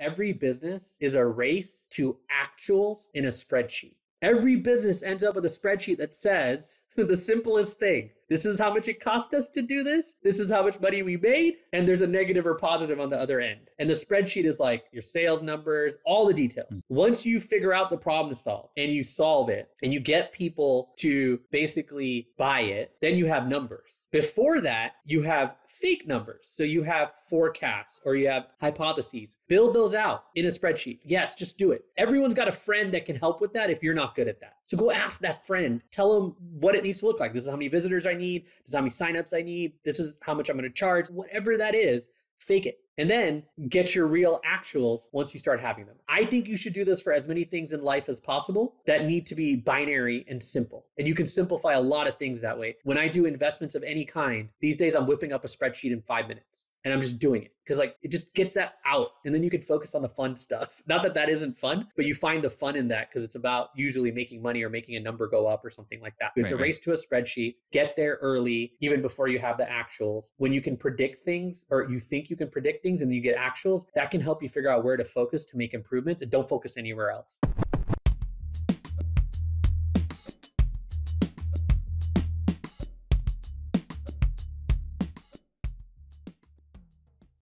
Every business is a race to actuals in a spreadsheet. Every business ends up with a spreadsheet that says the simplest thing. This is how much it cost us to do this. This is how much money we made. And there's a negative or positive on the other end. And the spreadsheet is like your sales numbers, all the details. Once you figure out the problem to solve and you solve it and you get people to basically buy it, then you have numbers. Before that, you have fake numbers. So you have forecasts or you have hypotheses. Build those out in a spreadsheet. Yes, just do it. Everyone's got a friend that can help with that if you're not good at that. So go ask that friend, tell them what it needs to look like. This is how many visitors I need. This is how many signups I need. This is how much I'm going to charge. Whatever that is, fake it. And then get your real actuals once you start having them. I think you should do this for as many things in life as possible that need to be binary and simple. And you can simplify a lot of things that way. When I do investments of any kind, these days I'm whipping up a spreadsheet in 5 minutes. And I'm just doing it because like it just gets that out and then you can focus on the fun stuff. Not that that isn't fun, but you find the fun in that because it's about usually making money or making a number go up or something like that. It's right, a race to a spreadsheet. Get there early, even before you have the actuals. When you can predict things or you think you can predict things and you get actuals, that can help you figure out where to focus to make improvements and don't focus anywhere else.